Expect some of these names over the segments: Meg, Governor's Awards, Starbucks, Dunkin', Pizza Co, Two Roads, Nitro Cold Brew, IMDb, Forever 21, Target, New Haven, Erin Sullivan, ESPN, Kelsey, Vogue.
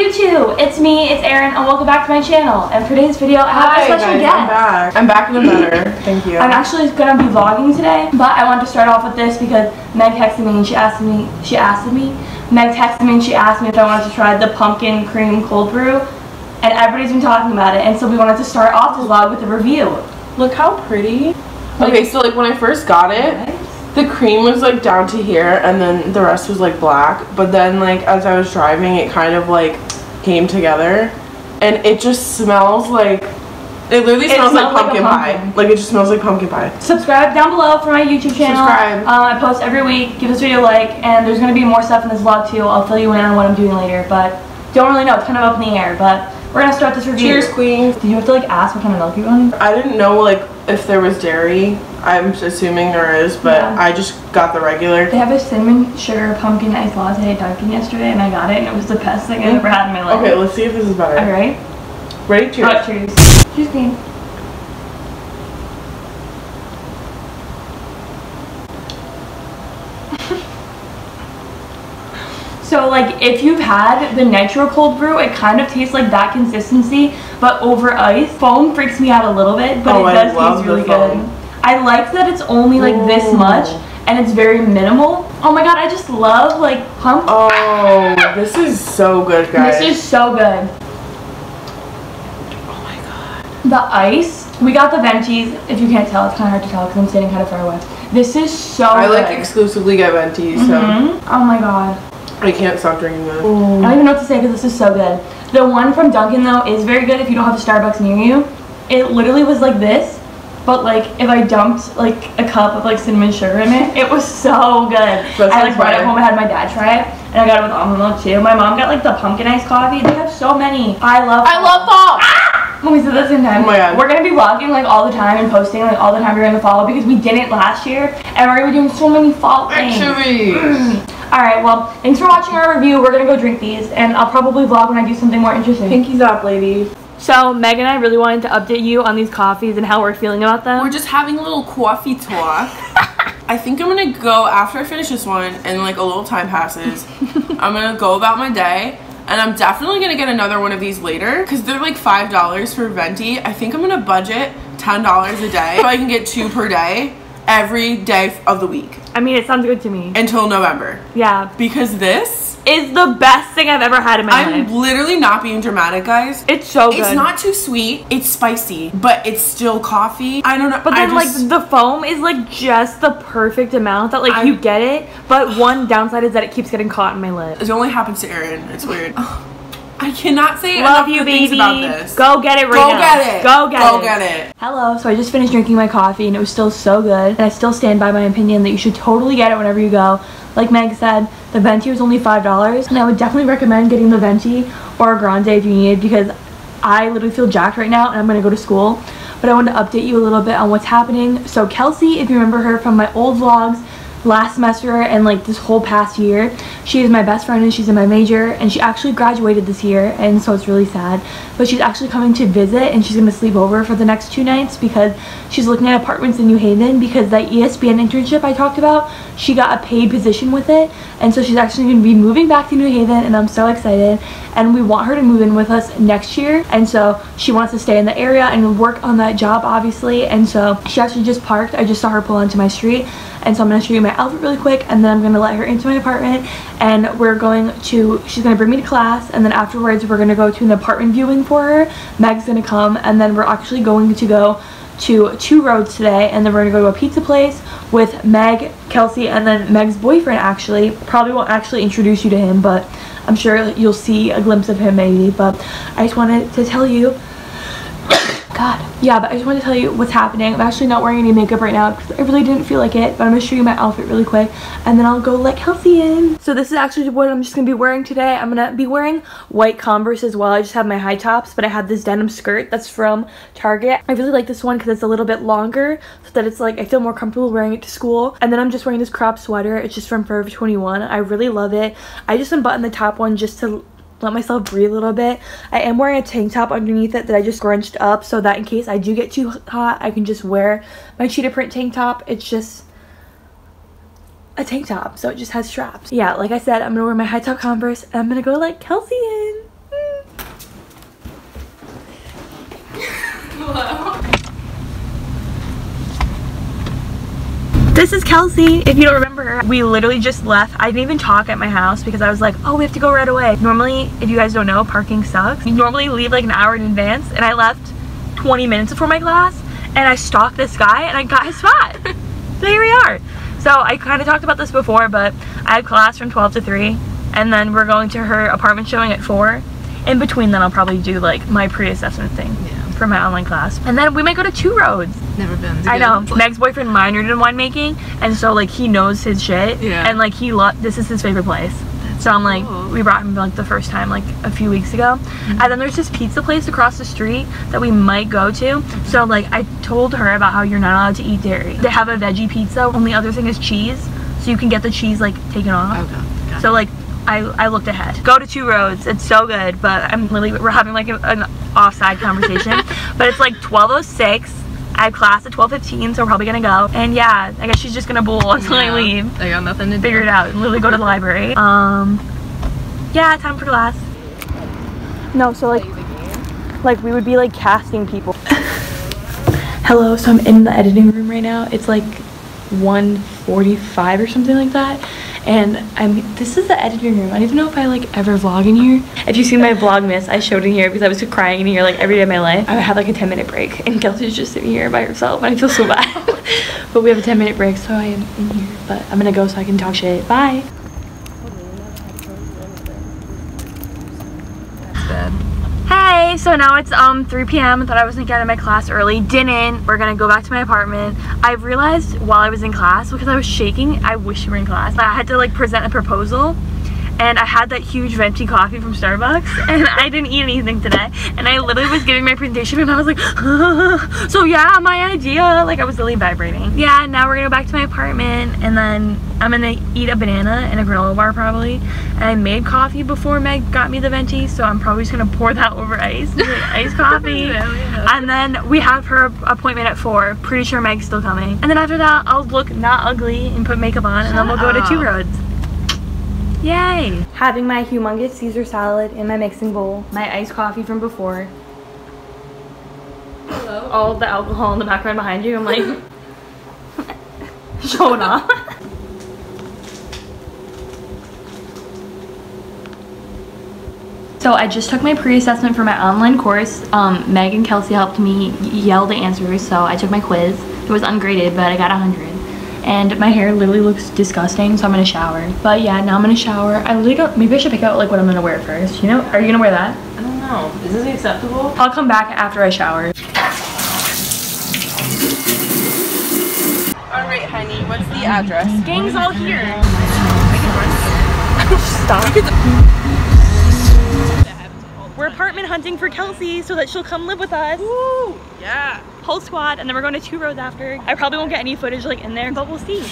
YouTube? It's me, it's Erin, and welcome back to my channel. And for today's video, I have a special guest. I'm back with a better. Thank you. I'm actually gonna be vlogging today, but I wanted to start off with this because Meg texted me and she asked me if I wanted to try the pumpkin cream cold brew, and everybody's been talking about it, and so we wanted to start off the vlog with a review. Look how pretty. Okay, so like when I first got it, the cream was like down to here and then the rest was like black, but then like as I was driving it kind of like came together and it just smells like, it literally smells like pumpkin pie. Like it just smells like pumpkin pie. Subscribe down below for my YouTube channel. Subscribe. I post every week. Give this video a like, and there's going to be more stuff in this vlog too. I'll fill you in on what I'm doing later, but don't really know. It's kind of up in the air, but we're going to start this review. Cheers, queen. Did you have to like ask what kind of milk you wanted? I didn't know like if there was dairy. I'm assuming there is, but yeah. I just got the regular. They have a cinnamon sugar pumpkin iced latte at Dunkin' yesterday, and I got it, and it was the best thing I've ever had in my life. Okay, let's see if this is better. All right. Ready? Cheers. Right, cheers. Cheers, queen. So like if you've had the Nitro Cold Brew, it kind of tastes like that consistency, but over ice. Foam freaks me out a little bit, but it does taste really good. I like that it's only like this much and it's very minimal. Oh my god, I just love like pumpkin. Oh, this is so good, guys. This is so good. Oh my god. The ice. We got the Venties. If you can't tell, it's kind of hard to tell because I'm standing kind of far away. This is so good. I like exclusively get Venties, so. Oh my god. I can't stop drinking this. I don't even know what to say because this is so good. The one from Dunkin' though is very good if you don't have a Starbucks near you. It literally was like this, but like if I dumped like a cup of like cinnamon sugar in it, it was so good. I like brought it home, I had my dad try it, and I got it with almond milk too. My mom got like the pumpkin iced coffee. They have so many. I love fall. When we said that same time. Oh my god. We're gonna be vlogging like all the time and posting like all the time during the fall because we didn't last year, and we're gonna be doing so many fall things. Alright, well, thanks for watching our review. We're gonna go drink these, and I'll probably vlog when I do something more interesting. Pinkies up, ladies. So Meg and I really wanted to update you on these coffees and how we're feeling about them. We're just having a little coffee talk. I think I'm gonna go, after I finish this one and like a little time passes, I'm gonna go about my day, and I'm definitely gonna get another one of these later because they're like $5 for Venti. I think I'm gonna budget $10 a day so I can get 2 per day every day of the week. I mean, it sounds good to me. Until November. Yeah. Because this is the best thing I've ever had in my life. I'm literally not being dramatic, guys. It's so good. It's not too sweet. It's spicy, but it's still coffee. I don't know. But then like the foam is like just the perfect amount that like you get it, but one downside is that it keeps getting caught in my lip. It only happens to Erin. It's weird. I cannot say enough good things about this. Go get it right now. Go get it. Hello. So I just finished drinking my coffee and it was still so good. And I still stand by my opinion that you should totally get it whenever you go. Like Meg said, the Venti was only $5, and I would definitely recommend getting the Venti or a Grande if you need, because I literally feel jacked right now and I'm gonna go to school. But I want to update you a little bit on what's happening. So Kelsey, if you remember her from my old vlogs last semester and like this whole past year, she is my best friend and she's in my major, and she actually graduated this year, and so it's really sad, but she's actually coming to visit and she's gonna sleep over for the next 2 nights because she's looking at apartments in New Haven, because that ESPN internship I talked about, she got a paid position with it, and so she's actually gonna be moving back to New Haven, and I'm so excited, and we want her to move in with us next year, and so she wants to stay in the area and work on that job obviously. And so she actually just parked, I just saw her pull onto my street, and so I'm gonna show you my outfit really quick, and then I'm gonna let her into my apartment, and we're going to, she's gonna bring me to class, and then afterwards we're gonna go to an apartment viewing for her. Meg's gonna come, and then we're actually going to go to Two Roads today, and then we're gonna go to a pizza place with Meg, Kelsey, and then Meg's boyfriend. Actually, probably won't actually introduce you to him, but I'm sure you'll see a glimpse of him maybe. But I just wanted to tell you but I just wanted to tell you what's happening. I'm actually not wearing any makeup right now because I really didn't feel like it, but I'm gonna show you my outfit really quick, and then I'll go let Kelsey in. So this is actually what I'm just gonna be wearing today. I'm gonna be wearing white Converse as well. I just have my high tops, but I have this denim skirt that's from Target. I really like this one because it's a little bit longer, so that it's like I feel more comfortable wearing it to school. And then I'm just wearing this crop sweater. It's just from Forever 21. I really love it. I just unbuttoned the top one just to let myself breathe a little bit. I am wearing a tank top underneath it that I just scrunched up so that in case I do get too hot, I can just wear my cheetah print tank top. It's just a tank top, so it just has straps. Yeah, like I said, I'm gonna wear my high top Converse, and I'm gonna go let Kelsey in. Hello. This is Kelsey. If you don't remember her, we literally just left. I didn't even talk at my house because I was like, oh, we have to go right away. Normally, if you guys don't know, parking sucks. You normally leave like an hour in advance, and I left 20 minutes before my class, and I stalked this guy and I got his spot. So here we are. So I kind of talked about this before, but I have class from 12 to 3, and then we're going to her apartment showing at 4. In between then I'll probably do like my pre-assessment thing for my online class. And then we might go to Two Roads. Never been. I know. Meg's boyfriend minored in winemaking, and so like he knows his shit. Yeah. And like he this is his favorite place. That's so I'm like, cool. We brought him like the first time like a few weeks ago. Mm-hmm. And then there's this pizza place across the street that we might go to. So like I told her about how you're not allowed to eat dairy. They have a veggie pizza. Only other thing is cheese. So you can get the cheese like taken off. Okay. So like I looked ahead. Go to Two Roads. It's so good, but I'm literally, we're having like an offside conversation. But it's like 12:06. I have class at 12:15, so we're probably gonna go. And yeah, I guess she's just gonna bowl until I leave. I got nothing to do. Figure it out. Literally go to the library. Yeah, time for class. No, so like we would be like casting people. Hello, so I'm in the editing room right now. It's like 1:45 or something like that. And this is the editing room. I don't even know if I like ever vlog in here. If you see my vlogmas, I showed in here because I was crying in here like every day of my life. I had like a 10-minute break, and Kelsey's just sitting here by herself, and I feel so bad. But we have a 10-minute break, so I am in here. But I'm gonna go so I can talk shit. Bye. That's bad. Hey, so now it's 3 p.m. I thought I was gonna get out of my class early. Didn't. We're gonna go back to my apartment. I realized while I was in class, because I was shaking, I wish you were in class. I had to like present a proposal, and I had that huge venti coffee from Starbucks, and I didn't eat anything today. And I literally was giving my presentation, and I was like, so yeah, my idea. Like I was really vibrating. Yeah, now we're gonna go back to my apartment, and then I'm gonna eat a banana and a granola bar probably. And I made coffee before Meg got me the venti, so I'm probably just gonna pour that over ice, like iced coffee. And then we have her appointment at 4. Pretty sure Meg's still coming. And then after that, I'll look not ugly and put makeup on, and then we'll go to Two Roads. Yay! Having my humongous Caesar salad in my mixing bowl, my iced coffee from before. Hello. All the alcohol in the background behind you. I'm like, show it off. So I just took my pre-assessment for my online course. Meg and Kelsey helped me yell the answers, so I took my quiz. It was ungraded, but I got 100. And my hair literally looks disgusting, so I'm gonna shower. But yeah, now I'm gonna shower. I literally don't, maybe I should pick out like what I'm gonna wear first. You know, are you gonna wear that? I don't know. Is this acceptable? I'll come back after I shower. Alright, honey, what's the address? Gang's all here. Stop. We're apartment hunting for Kelsey so that she'll come live with us. Woo! Yeah. Whole squad, and then we're going to Two Roads after. I probably won't get any footage like in there, but we'll see.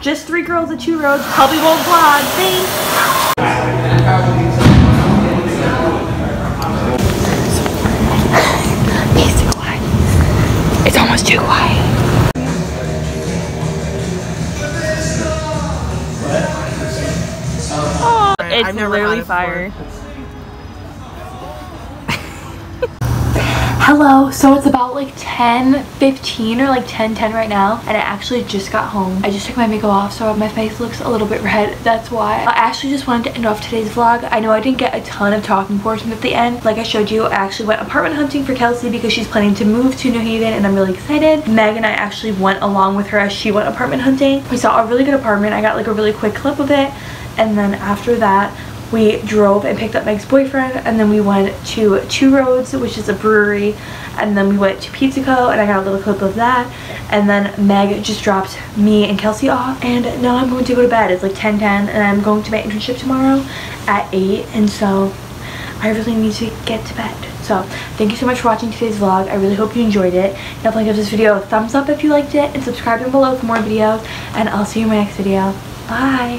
Just 3 girls at Two Roads, probably won't vlog, thanks! He's too quiet. It's almost too quiet. Oh, it's literally fire. Hello, so it's about like 10:15 or like 10:10 right now, and I actually just got home. I just took my makeup off, so my face looks a little bit red. That's why. I actually just wanted to end off today's vlog. I know I didn't get a ton of talking portion at the end. Like I showed you, I actually went apartment hunting for Kelsey because she's planning to move to New Haven, and I'm really excited. Meg and I actually went along with her as she went apartment hunting. We saw a really good apartment. I got like a really quick clip of it, and then after that, we drove and picked up Meg's boyfriend, and then we went to Two Roads, which is a brewery, and then we went to Pizza Co, and I got a little clip of that, and then Meg just dropped me and Kelsey off, and now I'm going to go to bed. It's like 10:10, and I'm going to my internship tomorrow at 8, and so I really need to get to bed. So thank you so much for watching today's vlog. I really hope you enjoyed it. Definitely give this video a thumbs up if you liked it, and subscribe down below for more videos, and I'll see you in my next video. Bye.